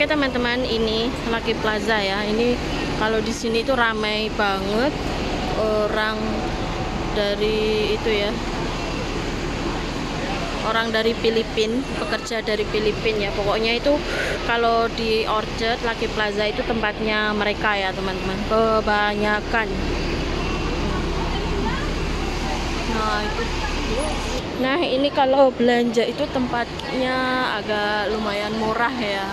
Oke teman-teman, ini Lucky Plaza ya. Ini kalau di sini itu ramai banget orang dari itu ya. Orang dari Filipina, pekerja dari Filipina ya. Pokoknya itu kalau di Orchard Lucky Plaza itu tempatnya mereka ya, teman-teman. Kebanyakan. Nah, itu. Nah, ini kalau belanja itu tempatnya agak lumayan murah ya.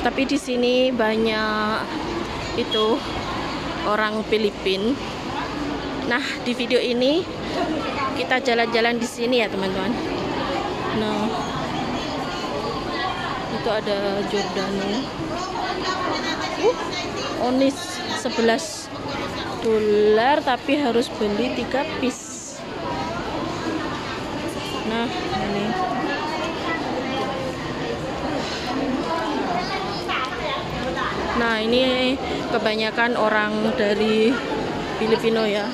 Tapi di sini banyak itu orang Filipina. Nah, di video ini kita jalan-jalan di sini ya, teman-teman. Nah, itu ada Jordano. Onis 11 dolar tapi harus beli 3 piece. Nah, ini. Nah, ini kebanyakan orang dari Filipino ya.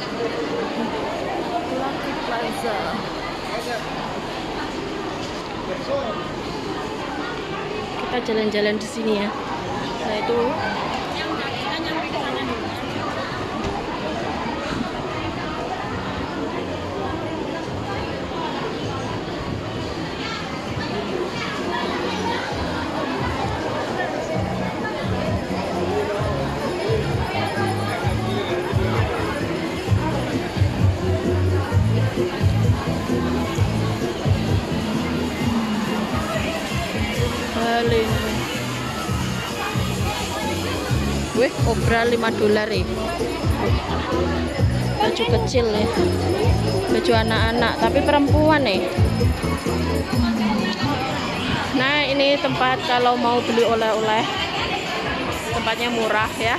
Kita jalan-jalan di sini ya. Nah, itu obral 5 dolar ya. Baju kecil ya. Baju anak-anak tapi perempuan ya. Nah, ini tempat kalau mau beli oleh-oleh. Tempatnya murah ya.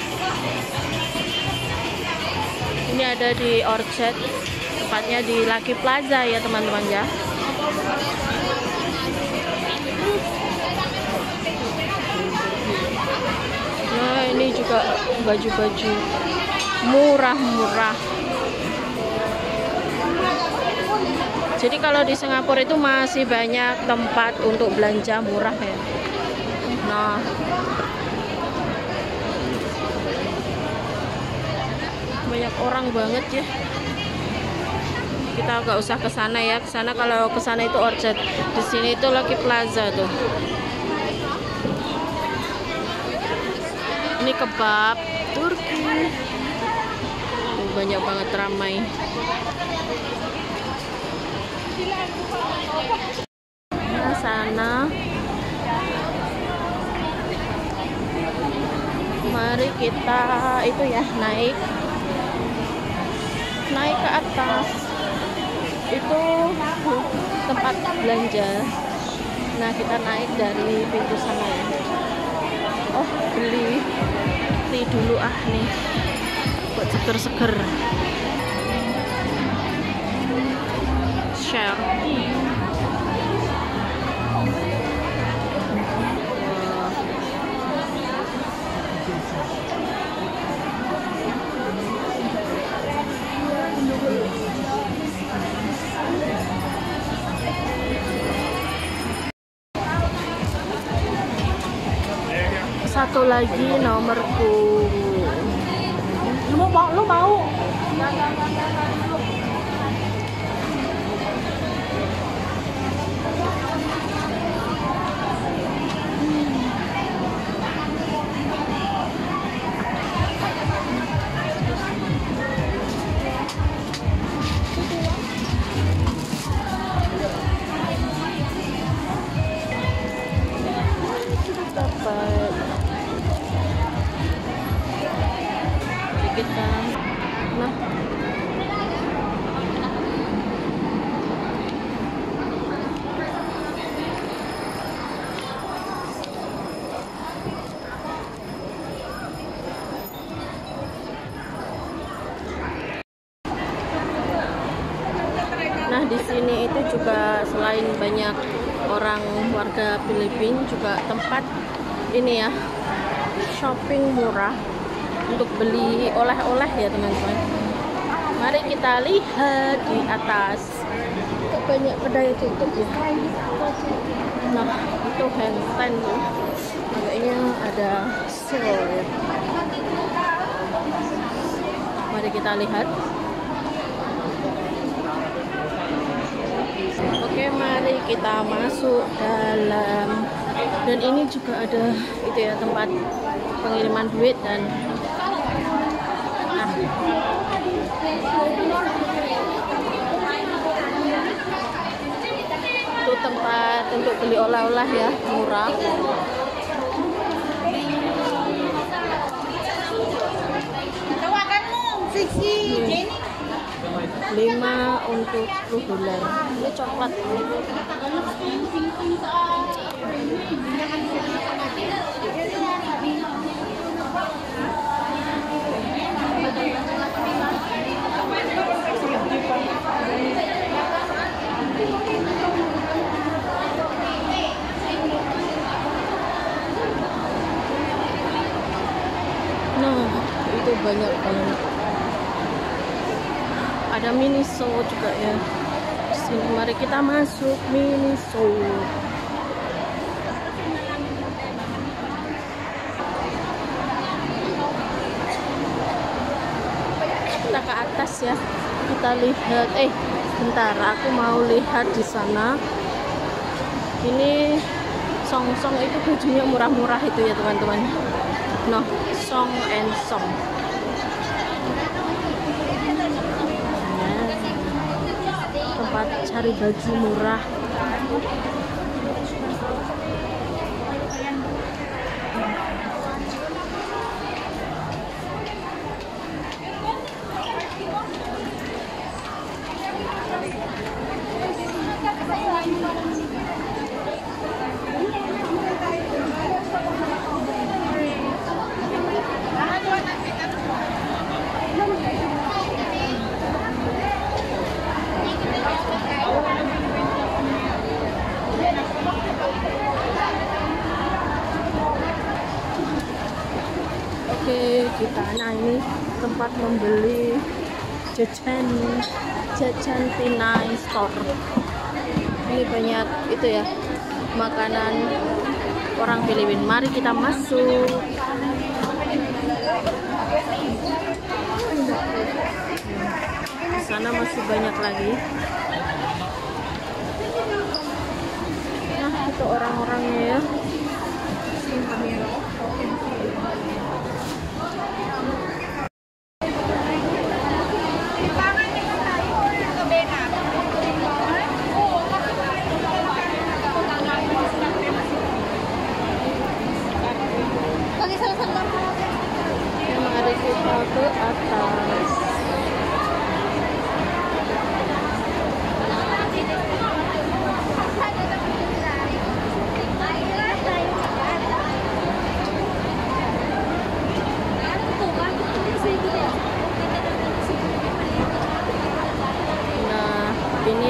Ini ada di Orchard, tempatnya di Lucky Plaza ya, teman-teman ya. Nah, ini juga baju-baju murah-murah. Jadi kalau di Singapura itu masih banyak tempat untuk belanja murah ya. Nah, banyak orang banget ya. Kita nggak usah ke sana ya. Ke sana kalau ke sana itu Orchard. Di sini itu Lucky Plaza tuh. Ini kebab Turki. Banyak banget ramai. Nah, sana. Mari kita itu ya, naik ke atas. Itu tempat belanja. Nah, kita naik dari pintu sana ya. Oh, beli tea dulu ah nih buat seger-seger. Share. Satu lagi nomorku. Lu mau? Di sini itu juga selain banyak orang warga Filipina juga tempat ini ya, shopping murah untuk beli oleh-oleh ya, teman-teman. Mari kita lihat di atas. Banyak kedai tutup ya. Nah, itu handpan tuh. Agaknya ada sale. Mari kita lihat. Oke, mari kita masuk dalam. Dan ini juga ada itu ya, tempat pengiriman duit dan itu tempat untuk beli olah-olah ya, murah. Ini 5 untuk $10. Ini coklat. Nah, itu banyak banget. Ada Miniso juga ya. Sini, mari kita masuk Miniso. Kita ke atas ya. Kita lihat. Bentar, aku mau lihat di sana. Ini song-song itu bajunya murah-murah itu ya teman-teman. Noh, song and song. Tempat cari baju murah. Nah, ini tempat membeli jajan Pinai Store. Ini banyak itu ya, makanan orang Filipina. Mari kita masuk. Di sana masih banyak lagi. Nah, itu orang-orangnya ya.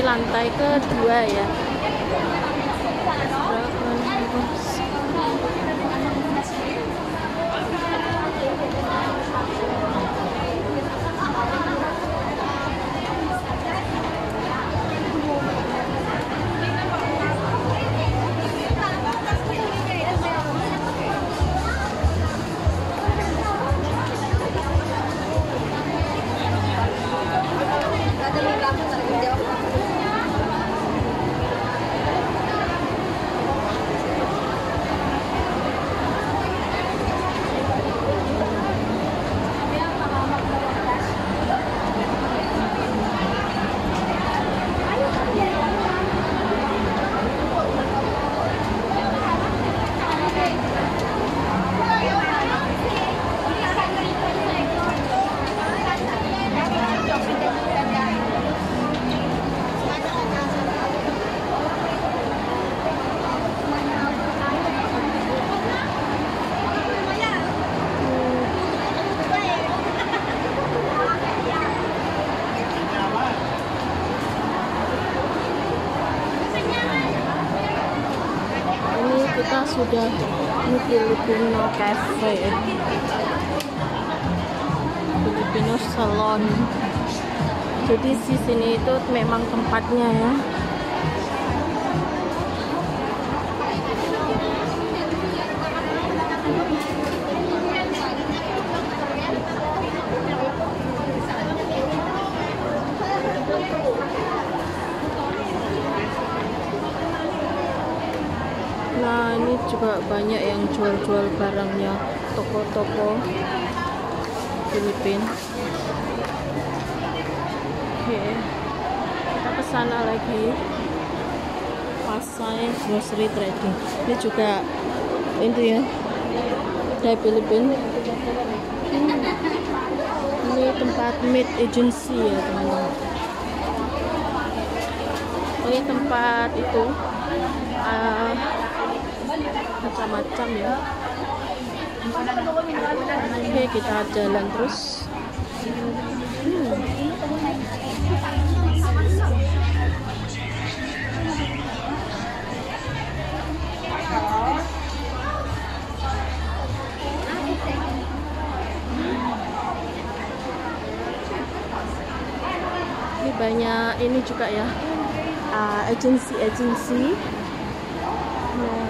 Lantai kedua ya. Sudah ini Filipino Cafe, Filipino Salon. Jadi di sini itu memang tempatnya ya. ini juga banyak yang jual-jual barangnya, toko-toko Filipina. Oke, kita ke sana lagi, pasai grocery trading. Ini juga itu ya, dari Filipina. Ini tempat maid agency ya teman-teman. Ini tempat itu macam-macam ya. Oke, kita jalan terus. Ini banyak ini juga ya, agensi-agensi. Nah,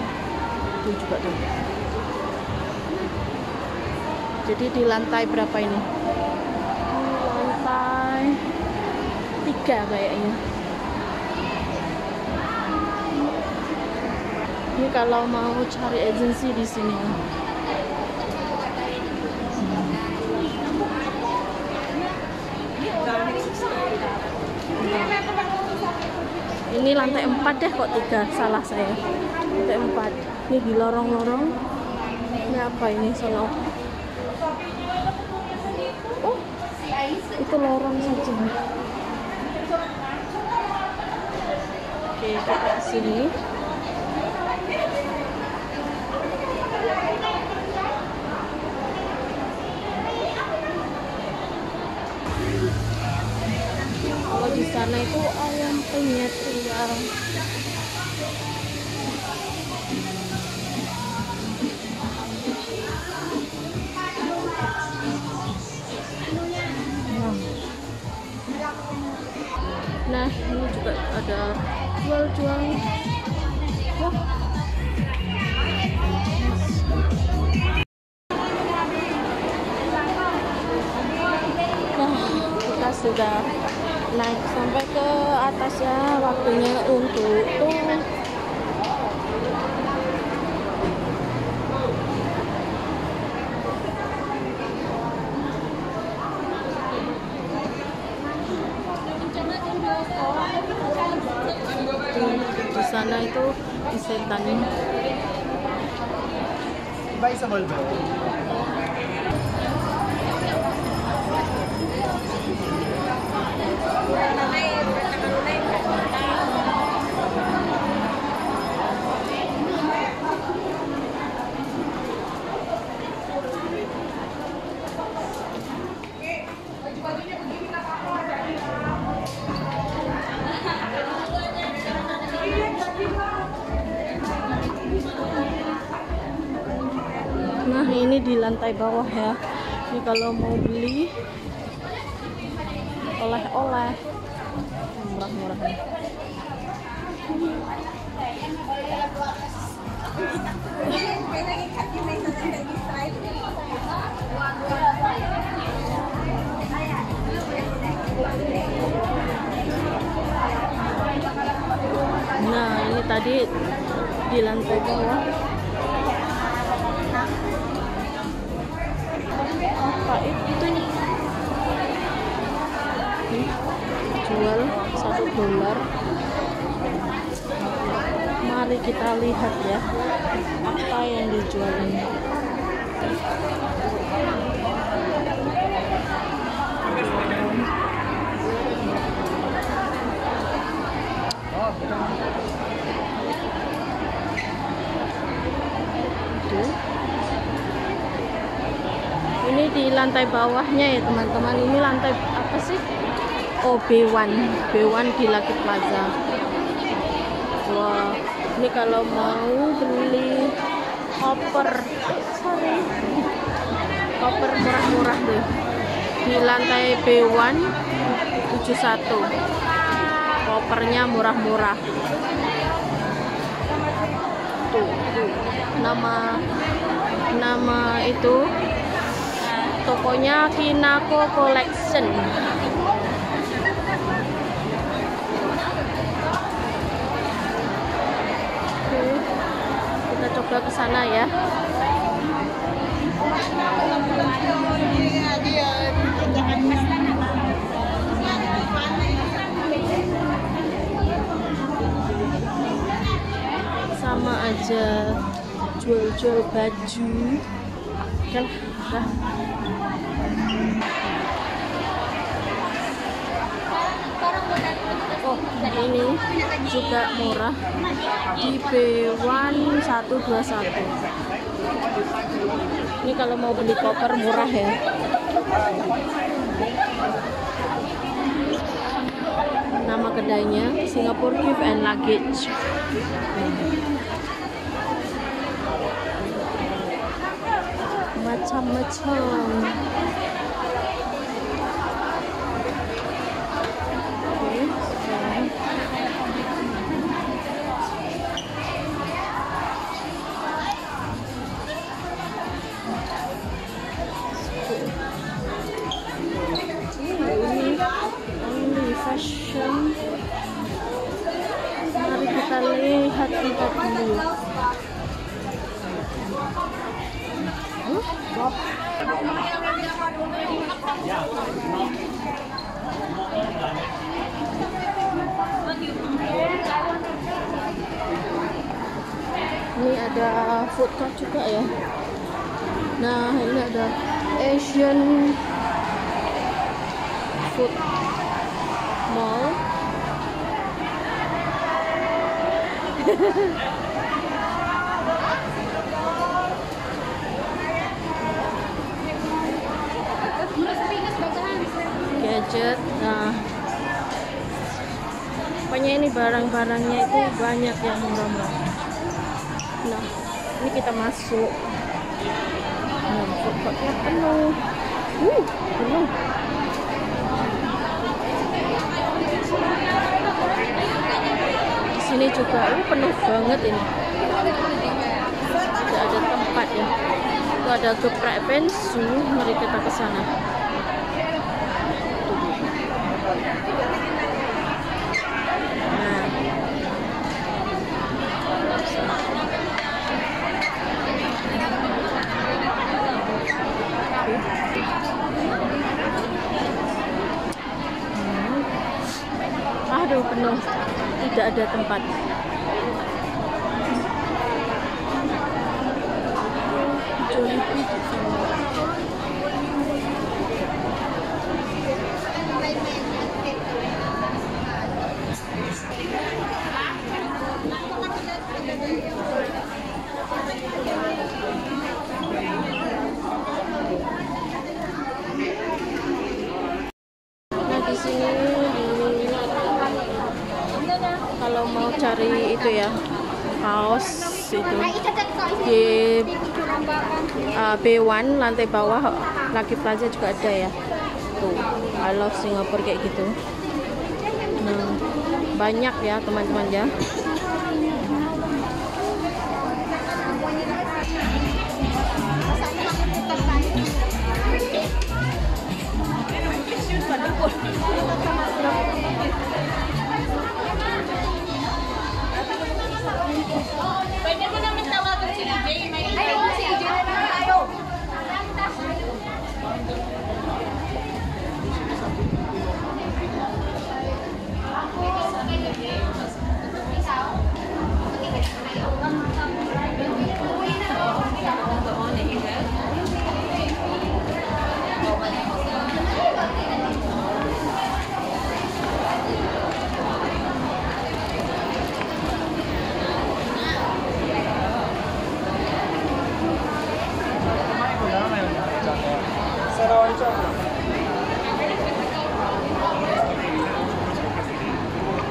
itu juga tuh. Jadi di lantai berapa ini? Lantai 3 kayaknya. Ini kalau mau cari agensi di sini. Ini lantai 4 deh, kok 3, salah saya. Lantai 4. Ini di lorong-lorong. Ini apa ini? Solo. Oh, itu lorong saja. Oke, kita ke sini. Kalau di sana itu ayam penyet tinggal. Nah, ini juga ada jual-jual. Wah. Nah, kita sudah naik sampai ke atas ya, waktunya untuk turun. Di sana itu Isetan. Nah, ini di lantai bawah ya. Ini kalau mau beli oleh-oleh murah-murah. Nah, ini tadi di lantai bawah. Apa itu nih? Jual $1. Mari kita lihat ya, apa yang dijual ini. Ini di lantai bawahnya ya teman-teman. Ini lantai apa sih? Oh, B1 di Lucky Plaza. Wah, ini kalau mau beli koper murah-murah deh. Di lantai B1 71. Kopernya murah-murah. Tuh. Nama itu tokonya Kinako Collection. Kita coba ke sana ya. Sama aja jual-jual baju. Kan lah. Oh, ini juga murah di B1 121. Ini kalau mau beli koper murah ya. Nama kedainya Singapore Gift and Luggage. Macam-macam. Ini ada food court juga ya. Nah, ini ada Asian food mall. Gadget. Nah, pokoknya ini barang-barangnya itu banyak yang murah-murah. Nah, ini kita masuk. Nah, pokoknya penuh. Penuh. Di sini juga penuh banget ini. Tidak ada tempat ya. Itu ada geprek pensu, mari kita ke sana. Aduh, penuh, tidak ada tempat. Cari itu ya, kaos itu di B1 lantai bawah Lucky Plaza juga ada ya. Tuh, I love Singapore kayak gitu. Nah, banyak ya teman-teman ya.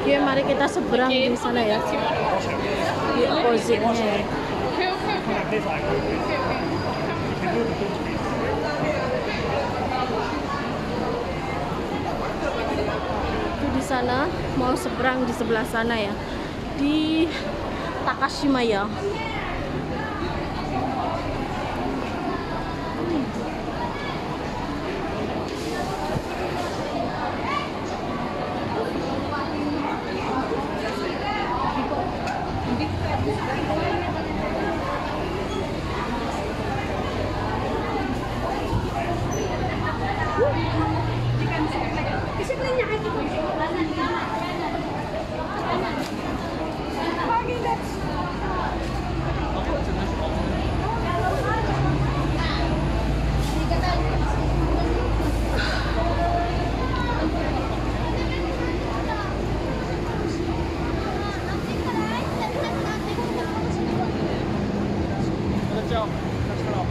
Oke, mari kita seberang di sana ya. Di opposite-nya. Itu di sana, mau seberang di sebelah sana ya. Di Takashimaya. shelf. Next shelf.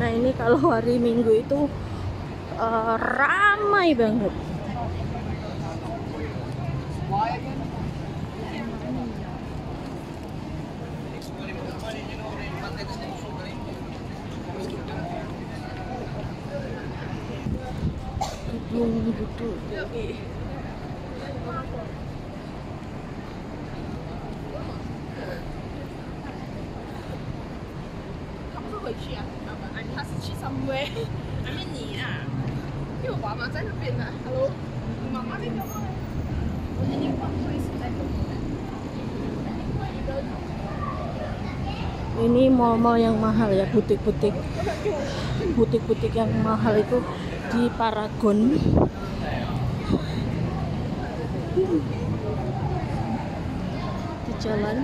Nah ini kalau hari Minggu itu ramai banget. Ini mall-mall yang mahal ya, butik-butik yang mahal itu di Paragon. Di jalan.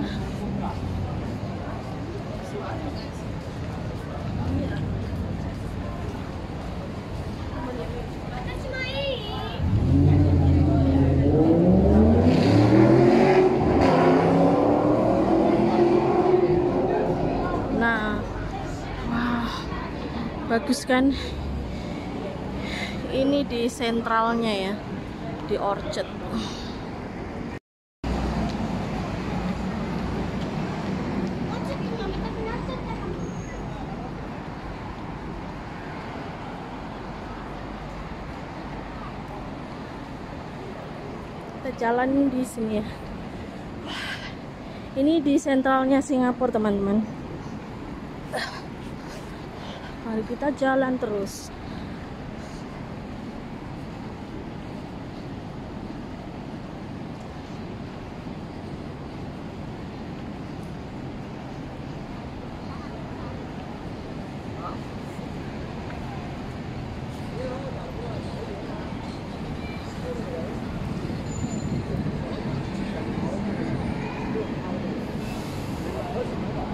Bagus kan? Ini di sentralnya ya, di Orchard. Kita jalan di sini ya. Ini di sentralnya Singapura teman-teman. Mari kita jalan terus.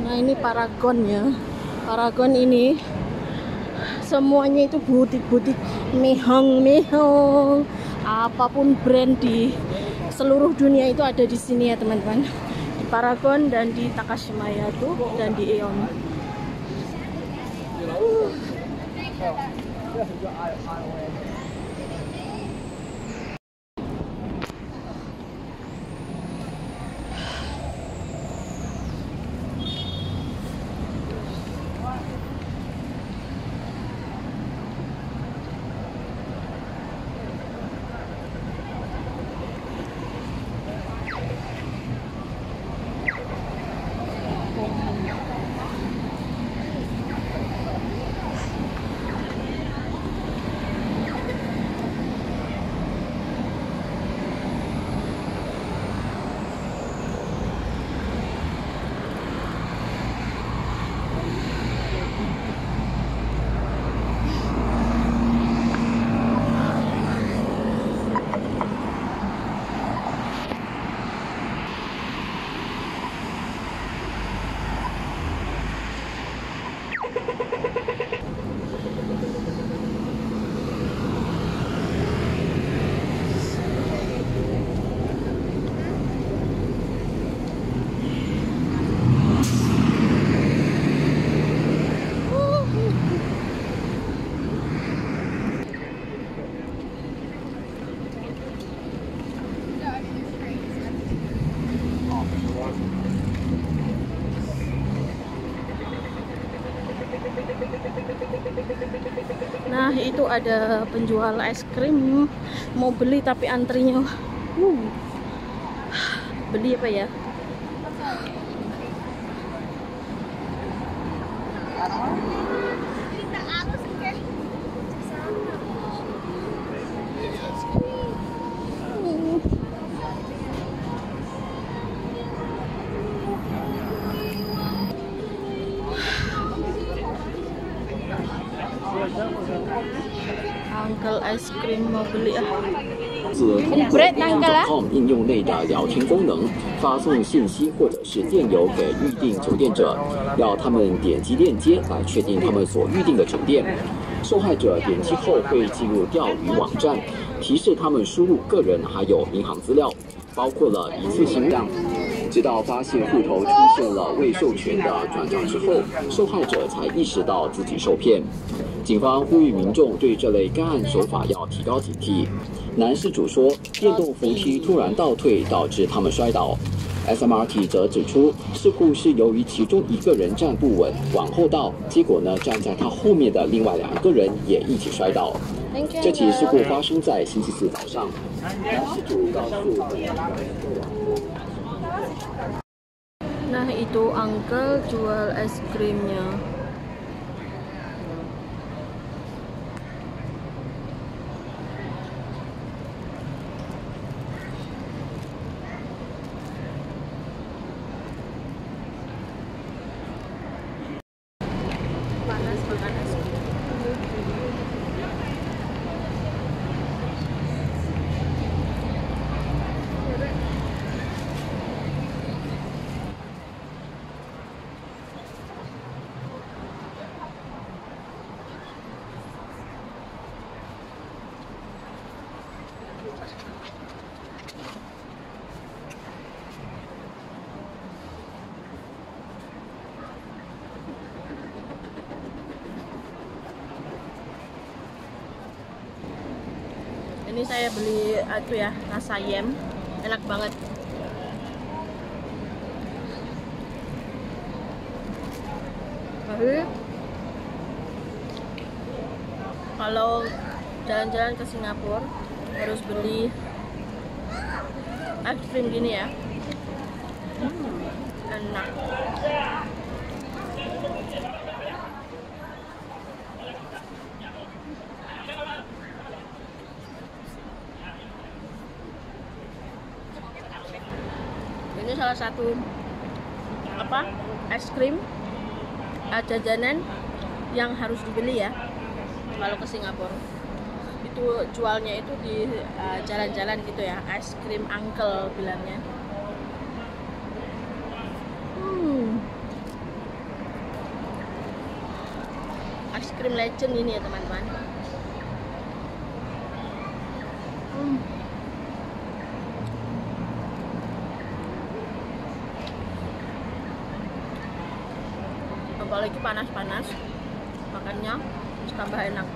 Nah ini Paragon ya. Paragon ini semuanya itu butik-butik Mi Hong, apapun brand di seluruh dunia itu ada di sini ya teman-teman, di Paragon dan di Takashimaya tuh dan di Eon. Nah itu ada penjual es krim mau beli tapi antrinya beli apa ya? Uncle es krim mau beli ah. 自通过 Booking.com 应用内的聊天功能发送信息或者是电邮给预订酒店者，要他们点击链接来确定他们所预订的酒店。受害者点击后会进入钓鱼网站，提示他们输入个人还有银行资料，包括了一次性账。 直到发现户头出现了未授权的转账之后，受害者才意识到自己受骗。警方呼吁民众对这类该案手法要提高警惕。男事主说，电动扶梯突然倒退，导致他们摔倒。SMRT 则指出，事故是由于其中一个人站不稳，往后倒，结果呢，站在他后面的另外2个人也一起摔倒。 这起事故发生在星期四早上。男事主告诉本台。 Nah itu uncle jual es krimnya. Ini saya beli itu ya, rasa yam, enak banget. Tapi kalau jalan-jalan ke Singapura harus beli es krim gini ya. Enak. Ini salah satu es krim jajanan yang harus dibeli ya kalau ke Singapura. Itu jualnya itu di jalan-jalan gitu ya, es krim uncle bilangnya. Es krim legend ini ya teman-teman. Apalagi panas-panas, makannya tambah enak.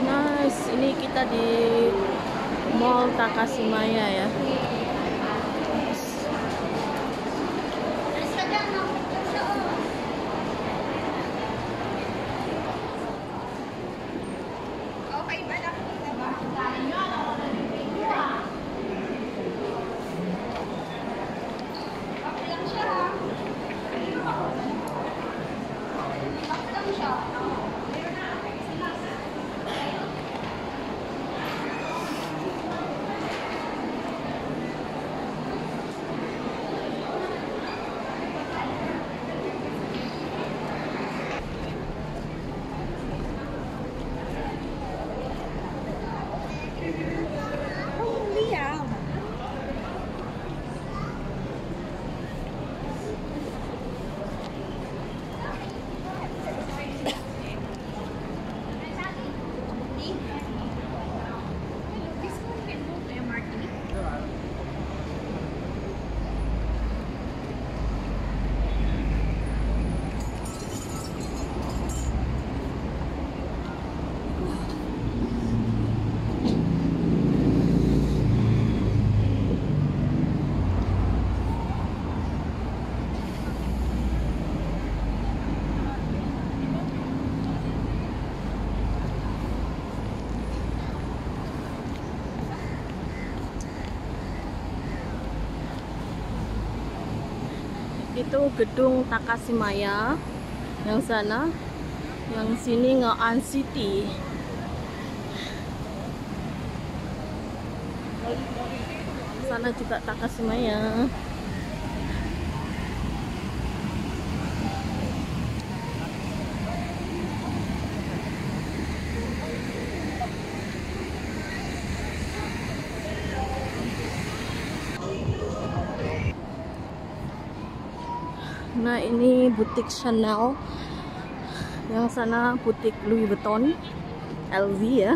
Nice, ini kita di Mall Takashimaya ya. Itu gedung Takashimaya yang sana Yang sini Ngeon City. Sana juga Takashimaya. Nah, ini butik Chanel. Yang sana butik Louis Vuitton, LV ya.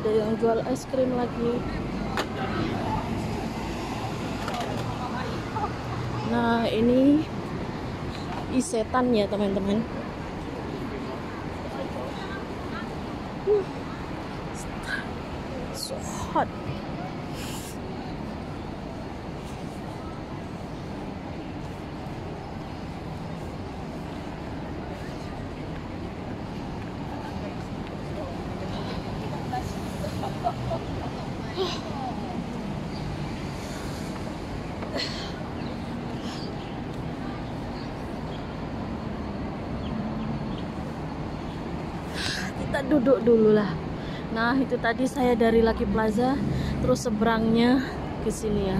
Ada yang jual es krim lagi. Nah, ini Isetan ya teman-teman. So hot. Kita duduk dulu lah. Nah, itu tadi saya dari Lucky Plaza, terus seberangnya ke sini ya.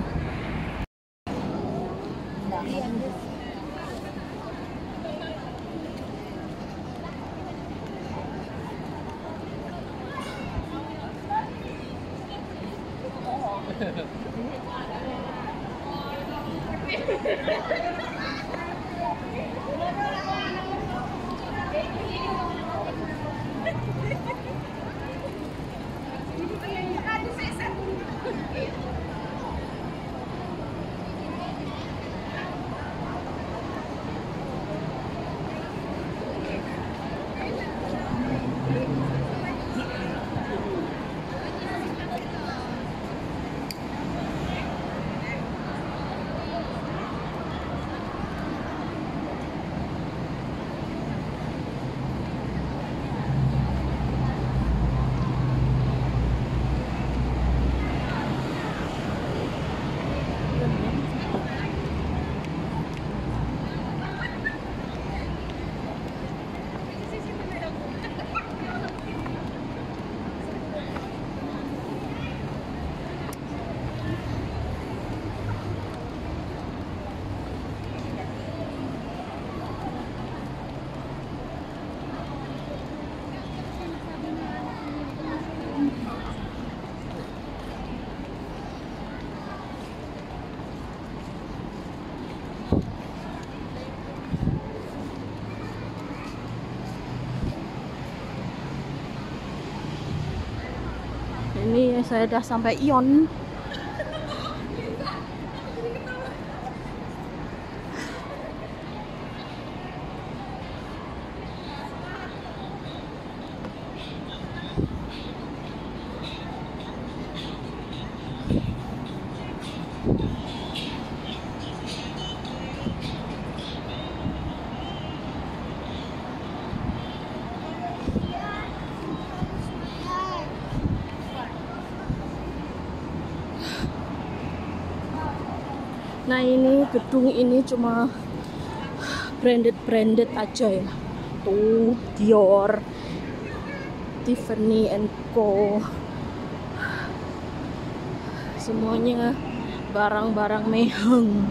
Ini saya dah sampai Ion. Nah, ini gedung ini cuma branded aja ya. Tuh, Dior, Tiffany & Co. Semuanya barang-barang Mi Hong.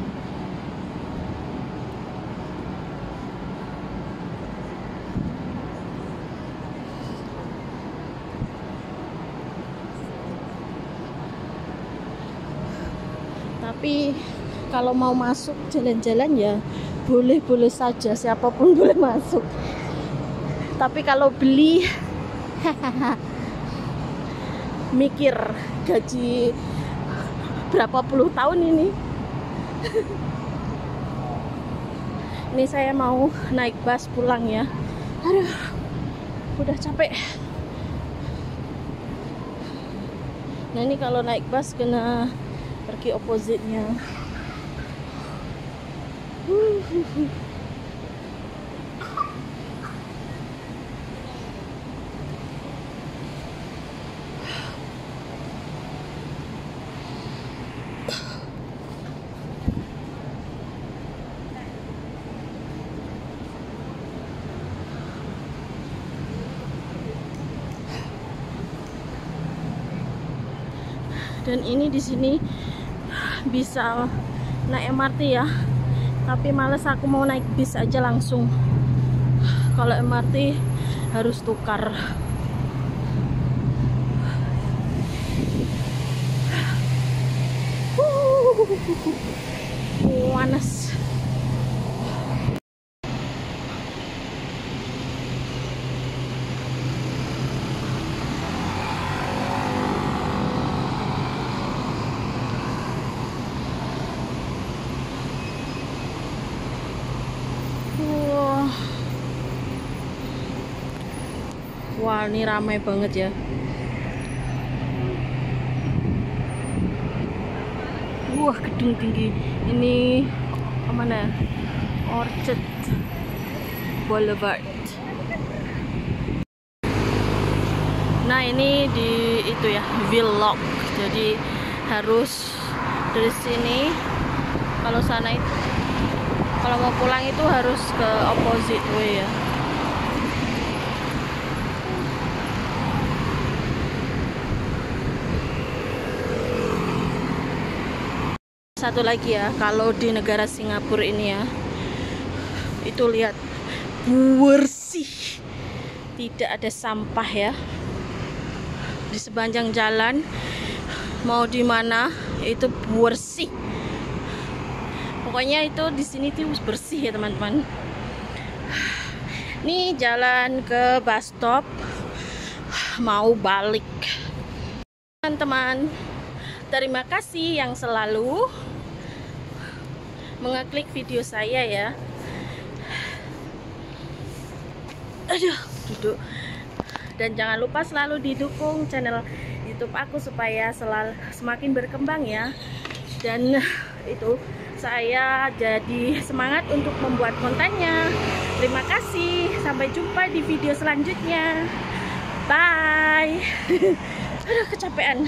Tapi kalau mau masuk jalan-jalan ya boleh-boleh saja, siapapun boleh masuk. Tapi kalau beli mikir gaji berapa puluh tahun ini. Ini saya mau naik bus pulang ya. Aduh, udah capek. Nah ini kalau naik bus kena pergi opposite-nya. Dan ini di sini bisa naik MRT ya. Tapi males, aku mau naik bis aja langsung. Kalau MRT harus tukar. Panas. Wah, ini ramai banget ya. Wah, gedung tinggi. Ini kemana? Orchard Boulevard. Nah, ini di itu ya, Wheel Lock. Jadi harus dari sini. Kalau sana itu, kalau mau pulang itu harus ke opposite way ya. Satu lagi ya, kalau di negara Singapura ini ya, itu lihat bersih, tidak ada sampah ya di sepanjang jalan, mau di mana itu bersih. Pokoknya itu di sini tuh bersih ya teman-teman. Ini jalan ke bus stop mau balik. Teman-teman, terima kasih yang selalu mengeklik video saya ya. Aduh, duduk. Dan jangan lupa selalu didukung channel YouTube aku supaya semakin berkembang ya. Dan itu, saya jadi semangat untuk membuat kontennya. Terima kasih. Sampai jumpa di video selanjutnya. Bye. Aduh, kecapean.